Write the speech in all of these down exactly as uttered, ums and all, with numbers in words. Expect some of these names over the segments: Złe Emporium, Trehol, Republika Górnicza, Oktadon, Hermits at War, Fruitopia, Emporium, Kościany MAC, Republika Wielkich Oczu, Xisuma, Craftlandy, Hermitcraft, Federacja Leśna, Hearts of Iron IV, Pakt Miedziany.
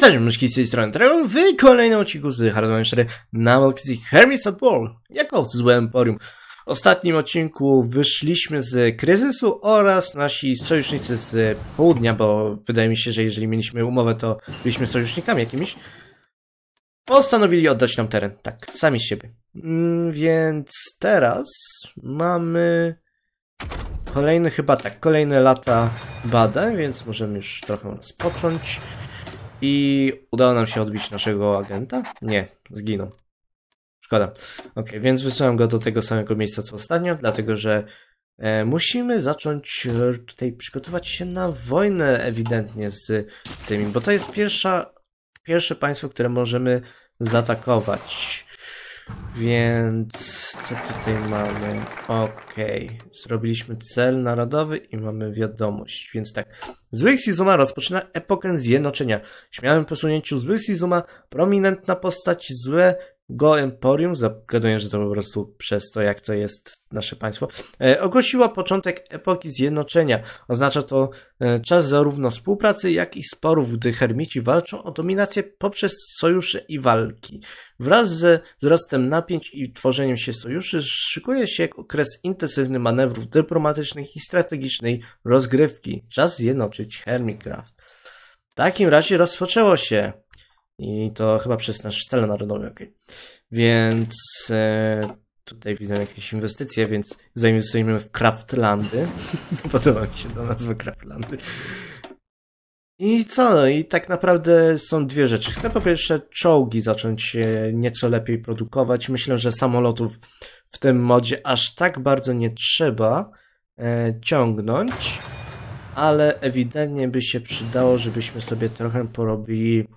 Witajcie mnóżki z tej strony Trehol w kolejnym odcinku z Hearts of Iron cztery na aukcji Hermits at War jako Złe Emporium. W ostatnim odcinku wyszliśmy z kryzysu oraz nasi sojusznicy z południa, bo wydaje mi się, że jeżeli mieliśmy umowę, to byliśmy sojusznikami jakimiś. Postanowili oddać nam teren, tak, sami z siebie. Mm, więc teraz mamy kolejne chyba tak, kolejne lata badań, więc możemy już trochę rozpocząć. I udało nam się odbić naszego agenta? Nie, zginął. Szkoda. Ok, więc wysyłam go do tego samego miejsca co ostatnio, dlatego że e, musimy zacząć e, tutaj przygotować się na wojnę ewidentnie z tymi, bo to jest pierwsza, pierwsze państwo, które możemy zaatakować. Więc co tutaj mamy? Ok, zrobiliśmy cel narodowy i mamy wiadomość, więc tak. Zły Xisuma rozpoczyna epokę zjednoczenia. Śmiałym posunięciu Zły Xisuma, prominentna postać Złego Emporium, zagaduję, że to po prostu przez to, jak to jest nasze państwo, e, ogłosiła początek epoki zjednoczenia. Oznacza to e, czas zarówno współpracy, jak i sporów, gdy hermici walczą o dominację poprzez sojusze i walki. Wraz ze wzrostem napięć i tworzeniem się sojuszy szykuje się okres intensywnych manewrów dyplomatycznych i strategicznej rozgrywki. Czas zjednoczyć Hermitcraft. W takim razie rozpoczęło się. I to chyba przez nasz cel narodowy. Okay. Więc e, tutaj widzę jakieś inwestycje, więc zainwestujemy w Craftlandy. Podoba mi się ta nazwa Craftlandy. I co? No i tak naprawdę są dwie rzeczy. Chcę po pierwsze czołgi zacząć nieco lepiej produkować. Myślę, że samolotów w tym modzie aż tak bardzo nie trzeba e, ciągnąć, ale ewidentnie by się przydało, żebyśmy sobie trochę porobili,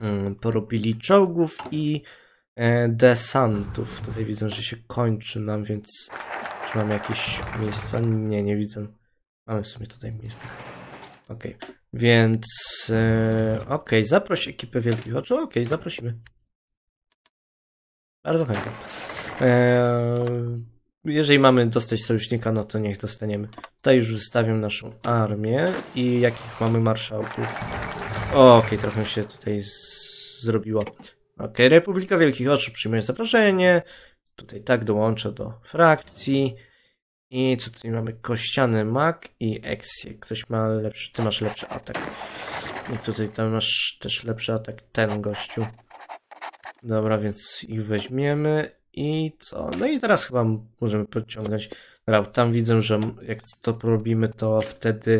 mm, porobili czołgów i e, desantów. Tutaj widzę, że się kończy nam, więc czy mamy jakieś miejsca? Nie, nie widzę. Mamy w sumie tutaj miejsca. Okej. Okay. Więc e, okej, okay, zaproś ekipę Wielkich Oczu, okej, okay, zaprosimy. Bardzo chętnie. E, jeżeli mamy dostać sojusznika, no to niech dostaniemy. Tutaj już wystawiam naszą armię i jakich mamy marszałków. Okej, okay, trochę się tutaj zrobiło. Okej, okay, Republika Wielkich Oczu przyjmuje zaproszenie. Tutaj tak dołączę do frakcji. I co tutaj mamy? Kościany M A C i Exie. Ktoś ma lepszy, ty masz lepszy atak. I tutaj tam masz też lepszy atak, ten gościu. Dobra, więc ich weźmiemy. I co? No i teraz chyba możemy podciągnąć. Dobra, tam widzę, że jak to robimy, to wtedy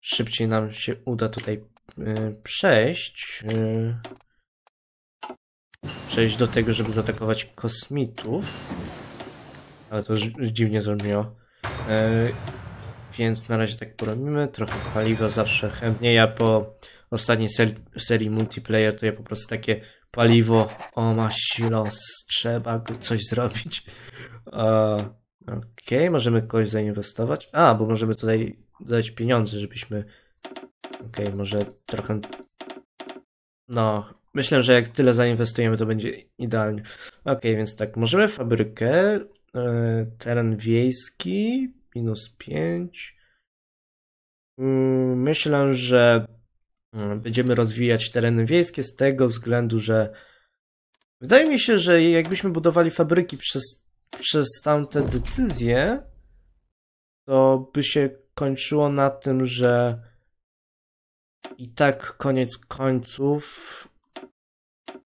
szybciej nam się uda tutaj yy, przejść. Yy, przejść do tego, żeby zaatakować kosmitów. Ale to już dziwnie zrobiło. Yy, więc na razie tak porobimy. Trochę paliwa zawsze chętnie. Ja po ostatniej seri serii multiplayer to ja po prostu takie paliwo. O, ma silos. Trzeba coś zrobić. Uh, Okej, okay. Możemy kogoś zainwestować. A, bo możemy tutaj dać pieniądze, żebyśmy... Okej, okay, może trochę... No... Myślę, że jak tyle zainwestujemy, to będzie idealnie. Okej, okay, więc tak. Możemy fabrykę... Teren wiejski minus pięć. Myślę, że będziemy rozwijać tereny wiejskie z tego względu, że wydaje mi się, że jakbyśmy budowali fabryki przez, przez tamte decyzje, to by się kończyło na tym, że i tak koniec końców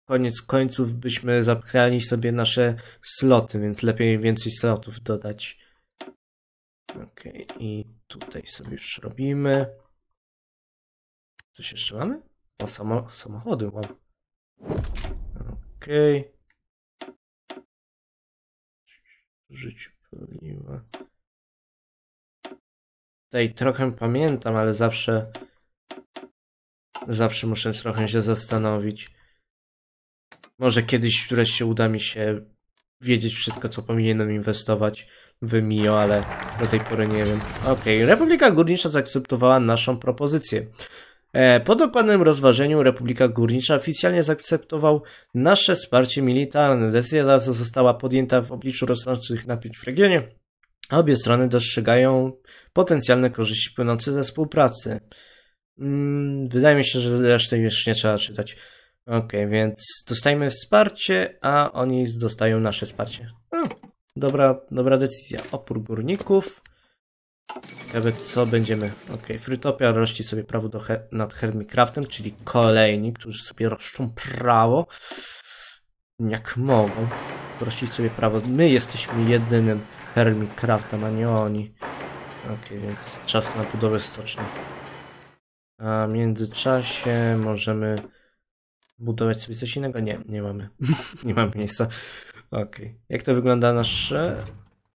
Koniec końców byśmy zapchali sobie nasze sloty, więc lepiej więcej slotów dodać. Ok, i tutaj sobie już robimy. Coś jeszcze mamy? O, samo, samochody mam. Ok. Życie paliwa. Tutaj trochę pamiętam, ale zawsze zawsze muszę trochę się zastanowić. Może kiedyś wreszcie uda mi się wiedzieć wszystko, co powinienem inwestować w M I O, ale do tej pory nie wiem. Okej, okay. Republika Górnicza zaakceptowała naszą propozycję. Po dokładnym rozważeniu Republika Górnicza oficjalnie zaakceptował nasze wsparcie militarne. Decyzja została podjęta w obliczu rosnących napięć w regionie. Obie strony dostrzegają potencjalne korzyści płynące ze współpracy. Hmm, wydaje mi się, że reszty już nie trzeba czytać. Ok, więc dostajemy wsparcie, a oni dostają nasze wsparcie. Hmm, dobra, dobra decyzja. Opór górników. Ciekawe, co będziemy... Ok, Fruitopia rości sobie prawo do he nad Hermitcraftem, czyli kolejni, którzy sobie roszczą prawo. Jak mogą rościć sobie prawo. My jesteśmy jedynym Hermitcraftem, a nie oni. Ok, więc czas na budowę stoczni. A w międzyczasie możemy budować sobie coś innego? Nie, nie mamy. Nie mamy miejsca. Ok. Jak to wygląda nasze?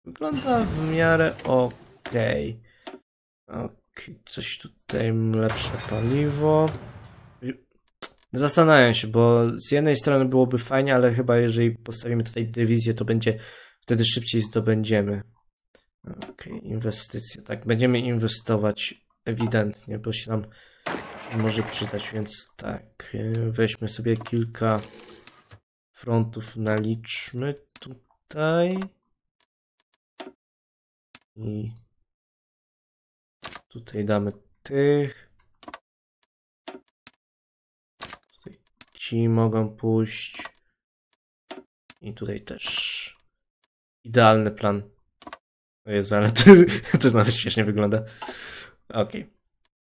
Wygląda w miarę ok. Ok. Coś tutaj lepsze paliwo. Zastanawiam się, bo z jednej strony byłoby fajnie, ale chyba jeżeli postawimy tutaj dywizję, to będzie wtedy szybciej zdobędziemy. Ok. Inwestycje. Tak, będziemy inwestować. Ewidentnie, bo się nam może przydać, więc tak, weźmy sobie kilka frontów, naliczmy tutaj i tutaj damy tych, tutaj ci mogą pójść i tutaj też idealny plan. O Jezu, ale to, to nawet śmiesznie wygląda. Ok,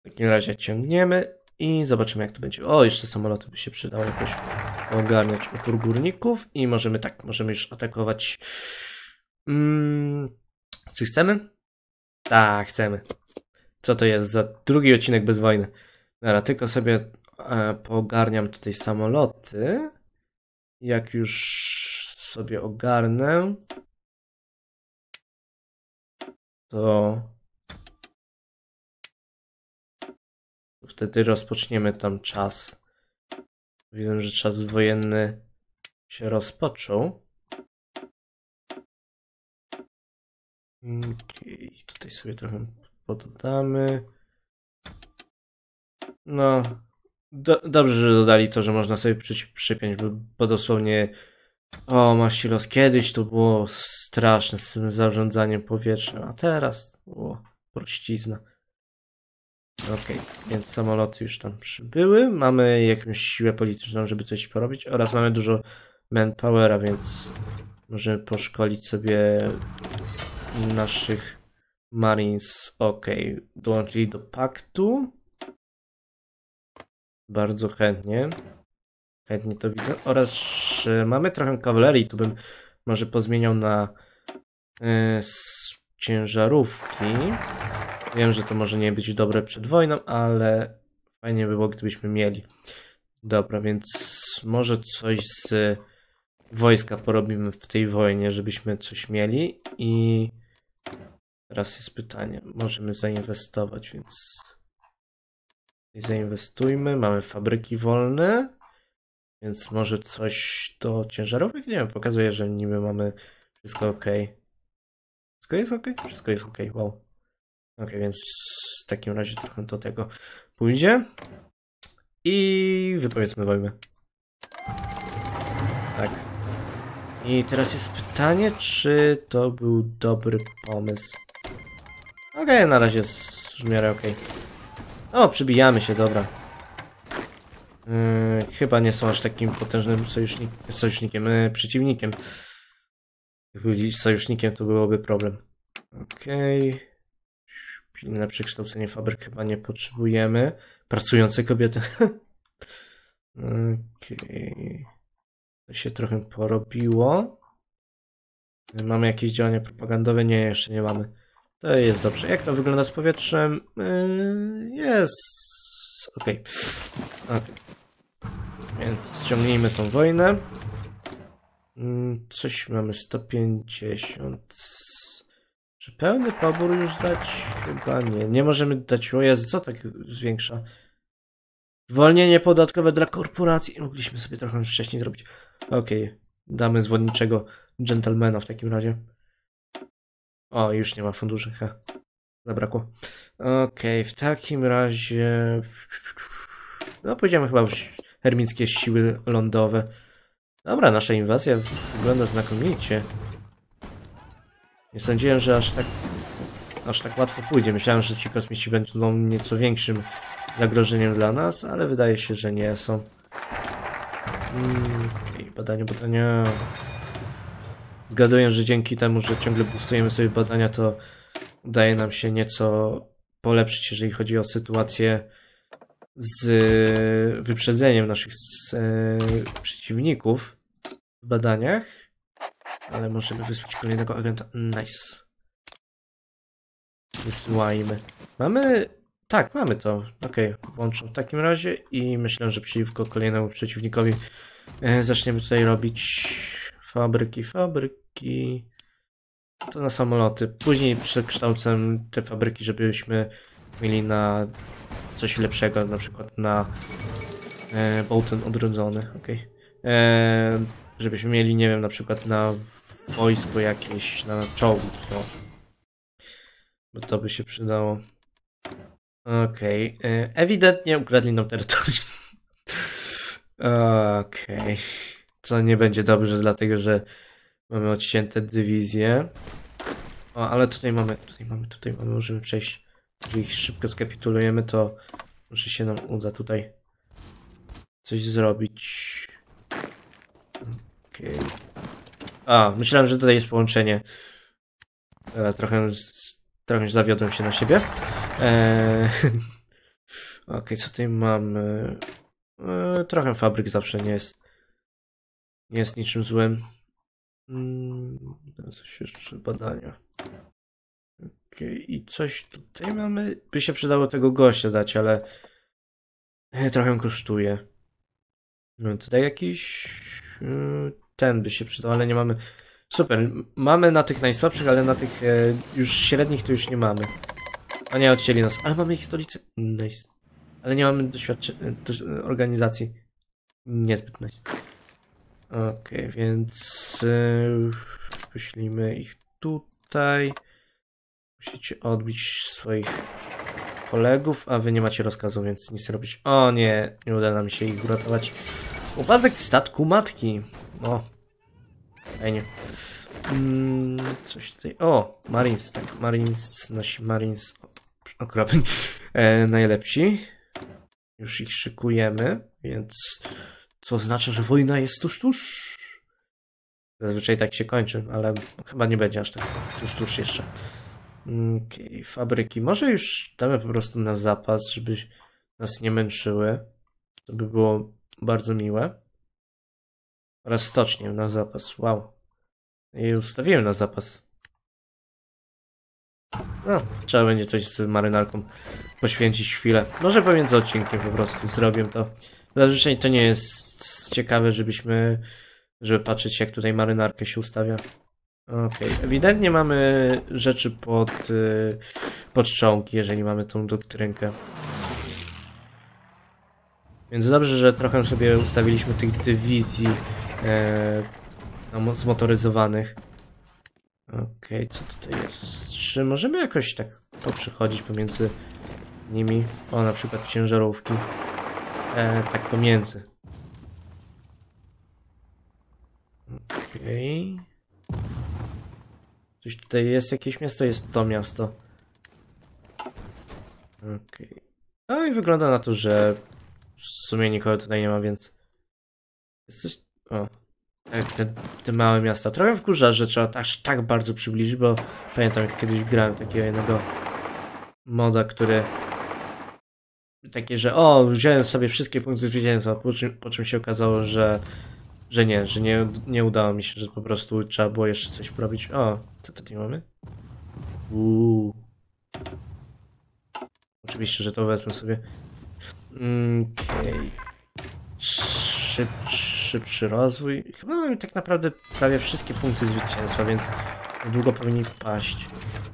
w takim razie ciągniemy i zobaczymy, jak to będzie. O, jeszcze samoloty by się przydało jakoś ogarniać opór górników i możemy tak, możemy już atakować. Mm, czy chcemy? Tak, chcemy. Co to jest za drugi odcinek bez wojny? Dobra, tylko sobie e, poogarniam tutaj samoloty. Jak już sobie ogarnę, to wtedy rozpoczniemy tam czas. Widzę, że czas wojenny się rozpoczął. Okej, okay, tutaj sobie trochę pododamy. No, do, dobrze, że dodali to, że można sobie przy, przypiąć, bo, bo dosłownie... O, maści los, kiedyś to było straszne z tym zarządzaniem powietrznym, a teraz... O, prościzna. Okej, okay, więc samoloty już tam przybyły, mamy jakąś siłę polityczną, żeby coś porobić oraz mamy dużo manpowera, więc możemy poszkolić sobie naszych marines. Okej, okay, dołączyli do paktu. Bardzo chętnie. Chętnie to widzę. Oraz mamy trochę kawalerii, tu bym może pozmieniał na yy, ciężarówki. Wiem, że to może nie być dobre przed wojną, ale fajnie by było, gdybyśmy mieli. Dobra, więc może coś z wojska porobimy w tej wojnie, żebyśmy coś mieli. I teraz jest pytanie, możemy zainwestować, więc zainwestujmy. Mamy fabryki wolne, więc może coś do ciężarówek? Nie wiem, pokazuję, że niby mamy wszystko ok. Wszystko jest ok? Wszystko jest ok, wow. Ok, więc w takim razie trochę do tego pójdzie i wypowiedzmy wojnę. Tak. I teraz jest pytanie, czy to był dobry pomysł. Ok, na razie jest w miarę ok. O, przybijamy się, dobra. Yy, chyba nie są aż takim potężnym sojusznik sojusznikiem, yy, przeciwnikiem. Gdyby byli sojusznikiem, to byłoby problem. Okej. Okay. Na przekształcenie fabryk chyba nie potrzebujemy. Pracujące kobiety. Okej. Okay. To się trochę porobiło. Mamy jakieś działania propagandowe? Nie, jeszcze nie mamy. To jest dobrze. Jak to wygląda z powietrzem? Jest. Okej. Okay. Okay. Więc ciągnijmy tą wojnę. Coś mamy sto pięćdziesiąt. Czy pełny pobór już dać? Chyba nie. Nie możemy dać. O Jezu, co tak zwiększa? Zwolnienie podatkowe dla korporacji. Mogliśmy sobie trochę wcześniej zrobić. Okej. Okay. Damy zwolniczego dżentelmena w takim razie. O, już nie ma funduszy. Ha. Zabrakło. Okej. Okay. W takim razie... No, pójdziemy chyba w hermickie siły lądowe. Dobra, nasza inwazja wygląda znakomicie. Nie sądziłem, że aż tak aż tak łatwo pójdzie. Myślałem, że ci kosmici będą nieco większym zagrożeniem dla nas, ale wydaje się, że nie są. Okej, badania, badania. Zgaduję, że dzięki temu, że ciągle boostujemy sobie badania, to udaje nam się nieco polepszyć, jeżeli chodzi o sytuację z wyprzedzeniem naszych z, e, przeciwników w badaniach. Ale możemy wysłać kolejnego agenta. Nice. Wysyłajmy. Mamy... Tak, mamy to. Okej, włączę w takim razie i myślę, że przeciwko kolejnemu przeciwnikowi e, zaczniemy tutaj robić fabryki, fabryki... To na samoloty. Później przekształcę te fabryki, żebyśmy mieli na coś lepszego, na przykład na e, Bolton odrodzony, okej. E, żebyśmy mieli, nie wiem, na przykład na wojsko jakieś, na czołgi, to, bo to by się przydało. Okej, e, ewidentnie ukradli nam terytorium. Okej, co nie będzie dobrze, dlatego że mamy odcięte dywizje. O, ale tutaj mamy, tutaj mamy, tutaj mamy, możemy przejść. Jeżeli ich szybko skapitulujemy, to może się nam uda tutaj coś zrobić. Okej. Okay. A, myślałem, że tutaj jest połączenie. E, trochę, trochę zawiodłem się na siebie. E, Okej, okay, co tutaj mamy? E, trochę fabryk zawsze nie jest, nie jest niczym złym. Hmm, coś jeszcze, badania. Okay, i coś tutaj mamy. By się przydało tego gościa dać, ale trochę kosztuje. No, tutaj jakiś ten by się przydał, ale nie mamy. Super, mamy na tych najsłabszych, ale na tych już średnich to już nie mamy. A nie, odcięli nas, ale mamy ich stolicę. Nice. Ale nie mamy doświadczenia, organizacji. Niezbyt nice. Okej, okay, więc yy, wyślijmy ich tutaj. Musicie odbić swoich kolegów, a wy nie macie rozkazu, więc nic robić. O nie, nie uda nam się ich uratować. Upadek statku matki. O, fajnie. Mm, coś tutaj. O, Marines, tak, Marines, nasi Marines okropni. E, najlepsi. Już ich szykujemy, więc... Co oznacza, że wojna jest tuż, tuż. Zazwyczaj tak się kończy, ale chyba nie będzie aż tak tuż, tuż jeszcze. Okej, okay, fabryki. Może już damy po prostu na zapas, żeby nas nie męczyły. To by było bardzo miłe. Oraz stocznię na zapas. Wow. I ustawiłem na zapas. No, trzeba będzie coś z marynarką poświęcić chwilę. Może pomiędzy odcinkiem po prostu zrobię to. Zazwyczaj to nie jest ciekawe, żebyśmy, żeby patrzeć, jak tutaj marynarkę się ustawia. Okej, okay. Ewidentnie mamy rzeczy pod, pod czołgi, jeżeli mamy tą doktrynkę. Więc dobrze, że trochę sobie ustawiliśmy tych dywizji e, zmotoryzowanych. Okej, okay, co tutaj jest? Czy możemy jakoś tak poprzechodzić pomiędzy nimi? O, na przykład ciężarówki. E, tak pomiędzy. Okej. Okay. Coś tutaj jest, jakieś miasto? Jest to miasto. Okej. Okay. No i wygląda na to, że w sumie nikogo tutaj nie ma, więc... Jest coś... O. Tak, te, te małe miasta. Trochę wkurza, że trzeba aż tak bardzo przybliżyć, bo pamiętam, jak kiedyś grałem takiego jednego moda, który... Takie, że o, wziąłem sobie wszystkie punkty zwycięstwa, po czym, po czym się okazało, że, że nie, że nie, nie udało mi się, że po prostu trzeba było jeszcze coś porobić. O, co tutaj mamy? Uuu. Oczywiście, że to wezmę sobie. Okej. Okay. Szyb, szybszy rozwój. Chyba mamy tak naprawdę prawie wszystkie punkty zwycięstwa, więc długo powinni paść.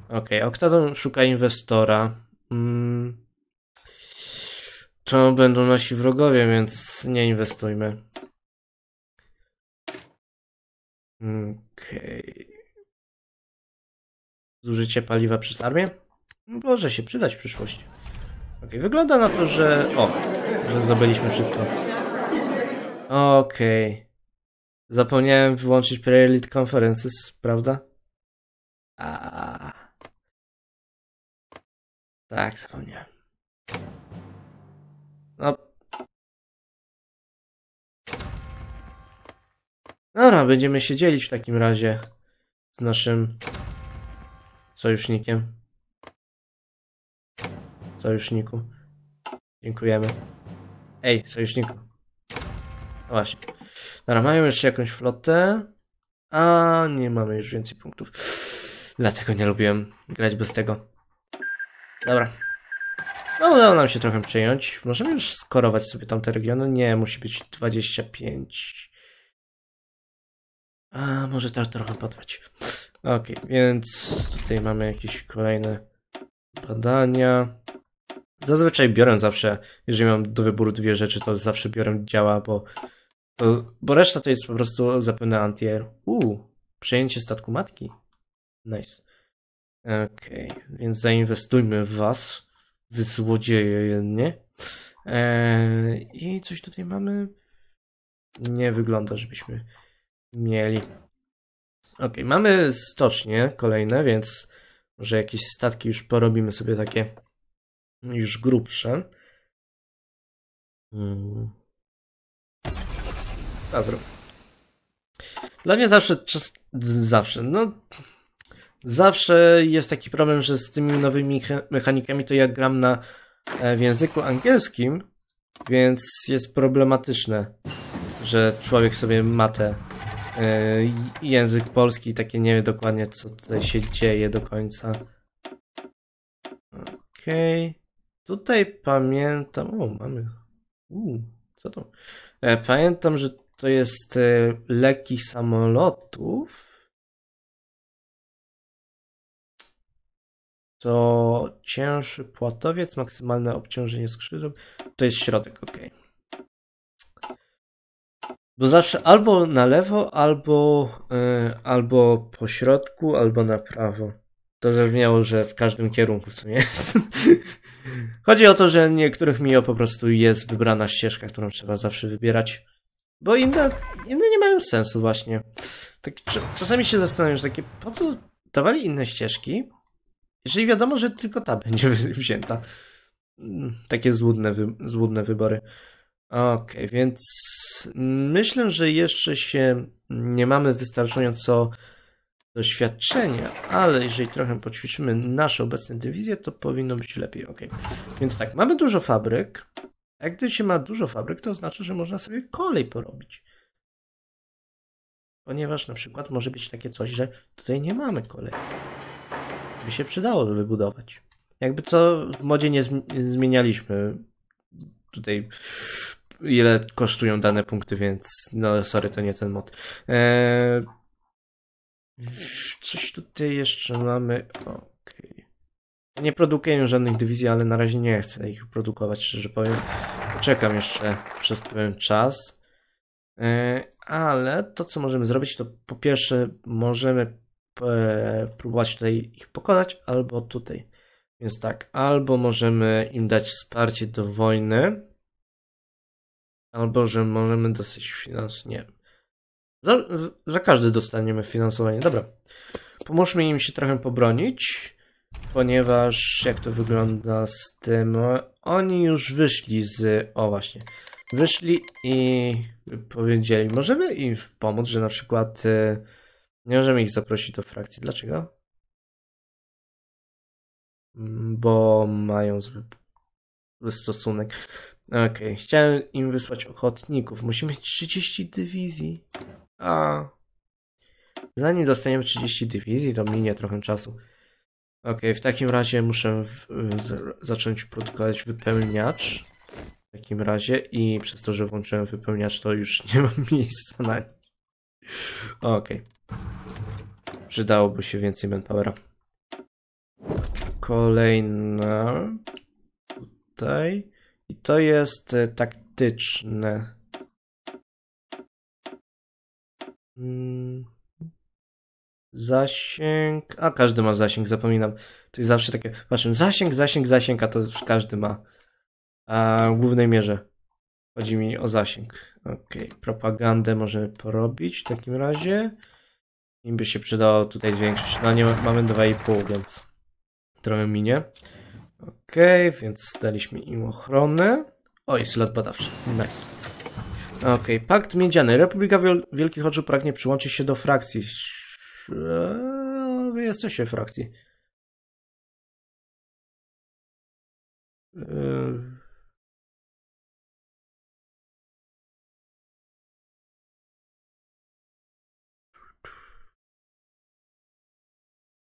Okej, okay. Oktadon szuka inwestora. Mm. To będą nasi wrogowie, więc nie inwestujmy. Okej. Okay. Zużycie paliwa przez armię? Może się przydać w przyszłości. Okej, okay. Wygląda na to, że... O! Że zdobyliśmy wszystko. Okej. Okay. Zapomniałem wyłączyć pre-elite conferences, prawda? A. Tak, wspomniałem. No. Dobra, będziemy się dzielić w takim razie z naszym sojusznikiem. Sojuszniku. Dziękujemy. Ej, sojuszniku. No właśnie. Dobra, mamy jeszcze jakąś flotę. A nie mamy już więcej punktów. Dlatego nie lubiłem grać bez tego. Dobra. No udało nam się trochę przejąć. Możemy już skorować sobie tamte regiony. Nie, musi być dwadzieścia pięć. A może też trochę potrwać. Okej, okay, więc tutaj mamy jakieś kolejne badania. Zazwyczaj biorę zawsze, jeżeli mam do wyboru dwie rzeczy, to zawsze biorę działa, bo, to, bo reszta to jest po prostu zapewne anti-air. Uuu, przejęcie statku matki. Nice. Okej, okay, więc zainwestujmy w was, wy złodzieje jednie. Eee, I coś tutaj mamy? Nie wygląda, żebyśmy mieli. Okej, okay, mamy stocznie kolejne, więc może jakieś statki już porobimy sobie takie już grubsze. Hmm. A zrób. Dla mnie zawsze, czas, zawsze, no zawsze jest taki problem, że z tymi nowymi mechanikami to ja gram na, w języku angielskim, więc jest problematyczne, że człowiek sobie ma te y, język polski, takie nie wie dokładnie, co tutaj się dzieje do końca. Okej. Okay. Tutaj pamiętam... O, mamy... Uu, co to? Pamiętam, że to jest y, leki samolotów. To cięższy płatowiec, maksymalne obciążenie skrzydłem. To jest środek, ok. Bo zawsze albo na lewo, albo, yy, albo po środku, albo na prawo. To zrozumiało, że w każdym kierunku w sumie. Chodzi o to, że niektórych mi po prostu jest wybrana ścieżka, którą trzeba zawsze wybierać. Bo inne, inne nie mają sensu właśnie. Tak, czasami się zastanawiam, że takie, po co dawali inne ścieżki? Jeżeli wiadomo, że tylko ta będzie wzięta. Takie złudne, wy złudne wybory. Ok, więc myślę, że jeszcze się nie mamy wystarczająco doświadczenia, ale jeżeli trochę poćwiczymy nasze obecne dywizje, to powinno być lepiej. Ok, więc tak, mamy dużo fabryk. A gdy się ma dużo fabryk, to znaczy, że można sobie kolej porobić. Ponieważ na przykład może być takie coś, że tutaj nie mamy kolei. By się przydało wybudować. Jakby co, w modzie nie zmienialiśmy tutaj, ile kosztują dane punkty, więc no sorry, to nie ten mod. Eee, coś tutaj jeszcze mamy. Okay. Nie produkuję żadnych dywizji, ale na razie nie chcę ich produkować, szczerze powiem. Czekam jeszcze przez pewien czas. Eee, ale to, co możemy zrobić, to po pierwsze możemy próbować tutaj ich pokonać, albo tutaj. Więc tak, albo możemy im dać wsparcie do wojny, albo że możemy dostać finansowanie. Za, za każdy dostaniemy finansowanie. Dobra, pomóżmy im się trochę pobronić, ponieważ jak to wygląda z tym, oni już wyszli z... O właśnie, wyszli i powiedzieli, możemy im pomóc, że na przykład... Nie możemy ich zaprosić do frakcji. Dlaczego? Bo mają zły stosunek. Okej, okay. Chciałem im wysłać ochotników. Musimy mieć trzydzieści dywizji. A zanim dostaniemy trzydzieści dywizji, to minie trochę czasu. Okej, okay. W takim razie muszę w, w, zacząć produkować wypełniacz. W takim razie i przez to, że włączyłem wypełniacz, to już nie mam miejsca na nie. Okej. Okay. Przydałoby się więcej manpowera. Kolejna. Tutaj. I to jest y, taktyczne. Mm. Zasięg. A każdy ma zasięg, zapominam. To jest zawsze takie. Patrzę, zasięg, zasięg, zasięg, a to już każdy ma. A w głównej mierze. Chodzi mi o zasięg. Ok, propagandę możemy porobić w takim razie. Im by się przydało tutaj zwiększyć. No nie, mamy dwa i pół, więc trochę minie. Okej, okay, więc daliśmy im ochronę. Oj, slot badawczy. Nice. Okej, okay, Pakt Miedziany. Republika Wielkich Oczu pragnie przyłączyć się do frakcji. Wy jesteście w frakcji.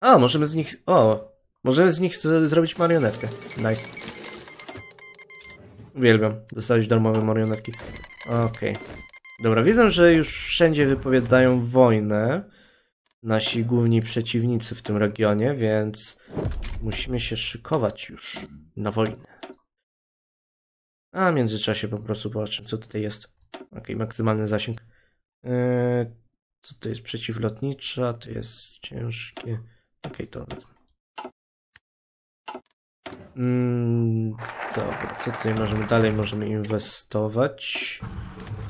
A, możemy z nich... O! Możemy z nich z zrobić marionetkę. Nice. Uwielbiam dostać darmowe marionetki. Okej. Okay. Dobra, widzę, że już wszędzie wypowiadają wojnę. Nasi główni przeciwnicy w tym regionie, więc musimy się szykować już na wojnę. A w międzyczasie po prostu zobaczę, co tutaj jest. Okej, okay, maksymalny zasięg. Eee, co to jest przeciwlotnicza? To jest ciężkie. Okej, okay, to... Mm, dobra, co tutaj możemy dalej? Możemy inwestować.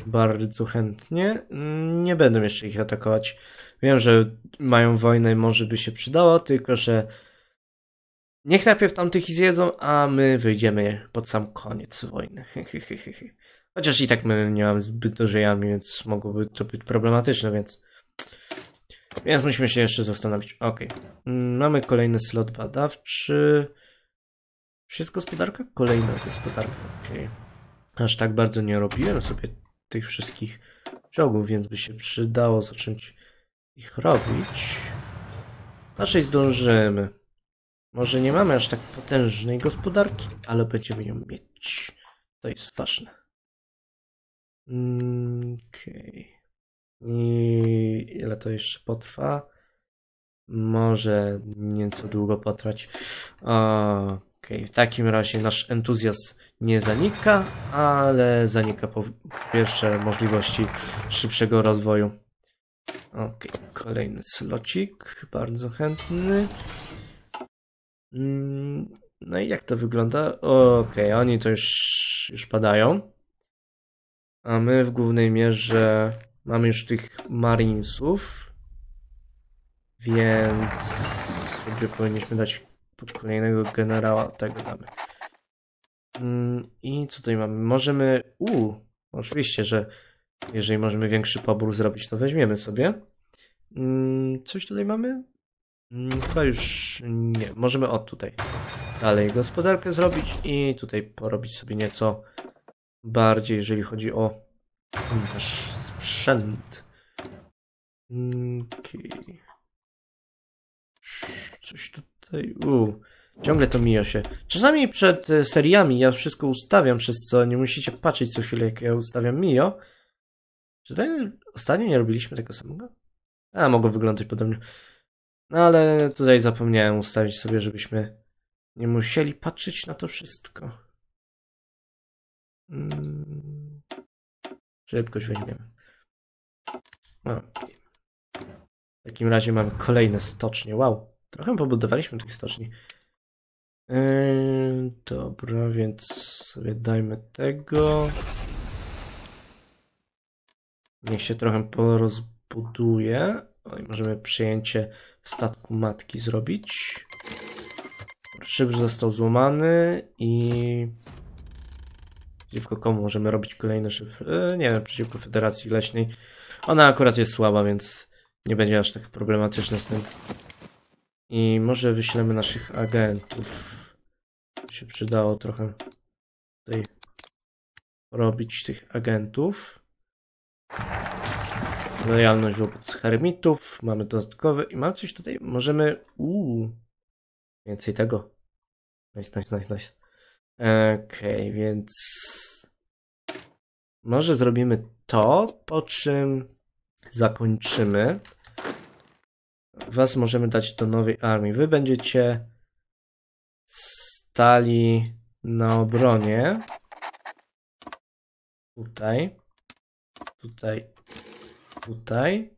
Bardzo chętnie. Nie będę jeszcze ich atakować. Wiem, że mają wojnę, może by się przydało, tylko że niech najpierw tamtych ich zjedzą, a my wyjdziemy pod sam koniec wojny. Chociaż i tak my nie mamy zbyt dużej armii, więc mogłoby to być problematyczne, więc więc musimy się jeszcze zastanowić. Ok. Mamy kolejny slot badawczy. Wszystko gospodarka? Kolejna gospodarka. Okay. Aż tak bardzo nie robiłem sobie tych wszystkich czołgów, więc by się przydało zacząć ich robić. Raczej zdążymy. Może nie mamy aż tak potężnej gospodarki, ale będziemy ją mieć. To jest ważne. Okej. Okay. I ile to jeszcze potrwa? Może nieco długo potrwać. A... Okay, w takim razie nasz entuzjazm nie zanika, ale zanika po pierwsze możliwości szybszego rozwoju. Ok, kolejny slocik, bardzo chętny. No i jak to wygląda? Ok, oni to już, już padają. A my w głównej mierze mamy już tych marinesów, więc sobie powinniśmy dać... Pod kolejnego generała tego damy. Mm, I co tutaj mamy? Możemy... Uuu, oczywiście, że jeżeli możemy większy pobór zrobić, to weźmiemy sobie. Mm, coś tutaj mamy? Mm, chyba już nie. Możemy od tutaj dalej gospodarkę zrobić i tutaj porobić sobie nieco bardziej, jeżeli chodzi o nasz sprzęt. Okej. Okay. Coś tutaj... Uu, ciągle to mija się. Czasami przed seriami ja wszystko ustawiam, przez co nie musicie patrzeć co chwilę, jak ja ustawiam Mio. Czy ostatnio nie robiliśmy tego samego? A, mogło wyglądać podobnie. No ale tutaj zapomniałem ustawić sobie, żebyśmy nie musieli patrzeć na to wszystko. Hmm. Szybkość weźmiemy. Okay. W takim razie mamy kolejne stocznie. Wow. Trochę pobudowaliśmy tych stoczni. Yy, dobra, więc sobie dajmy tego. Niech się trochę porozbuduje. Oj, możemy przyjęcie statku matki zrobić. Szyb został złamany i... Przeciwko komu możemy robić kolejny szyb? Yy, nie wiem, przeciwko Federacji Leśnej. Ona akurat jest słaba, więc nie będzie aż tak problematyczna z tym. I może wyślemy naszych agentów. Się przydało trochę tutaj robić tych agentów. Lojalność wobec hermitów. Mamy dodatkowe. I mamy coś tutaj. Możemy. Uuu. Więcej tego. Nice, nice, nice, nice. Okej, okay, więc. Może zrobimy to, po czym zakończymy. Was możemy dać do nowej armii. Wy będziecie stali na obronie. Tutaj. Tutaj. Tutaj.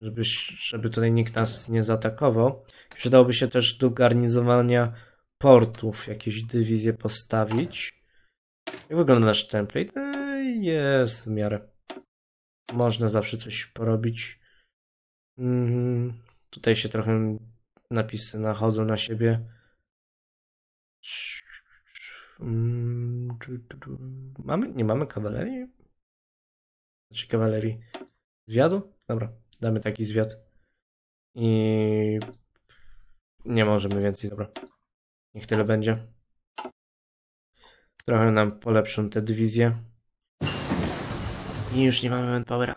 Żeby, żeby tutaj nikt nas nie zaatakował. Przydałoby się też do garnizowania portów jakieś dywizje postawić. Jak wygląda nasz template? Eee, jest w miarę. Można zawsze coś porobić. Mm, tutaj się trochę napisy nachodzą na siebie. Mamy? Nie mamy kawalerii? Znaczy kawalerii. Zwiadu? Dobra, damy taki zwiad. I... nie możemy więcej, dobra. Niech tyle będzie. Trochę nam polepszą te dywizje. I już nie mamy manpowera.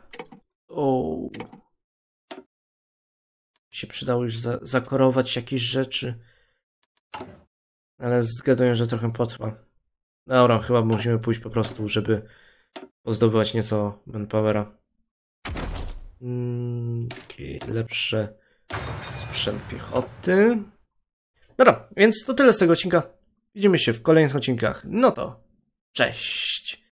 Ooo. Się przydało już za zakorować jakieś rzeczy. Ale zgaduję, że trochę potrwa. Dobra, chyba musimy pójść po prostu, żeby pozdobywać nieco manpowera. Mm, okay. Lepsze sprzęt piechoty. Dobra, więc to tyle z tego odcinka. Widzimy się w kolejnych odcinkach. No to cześć!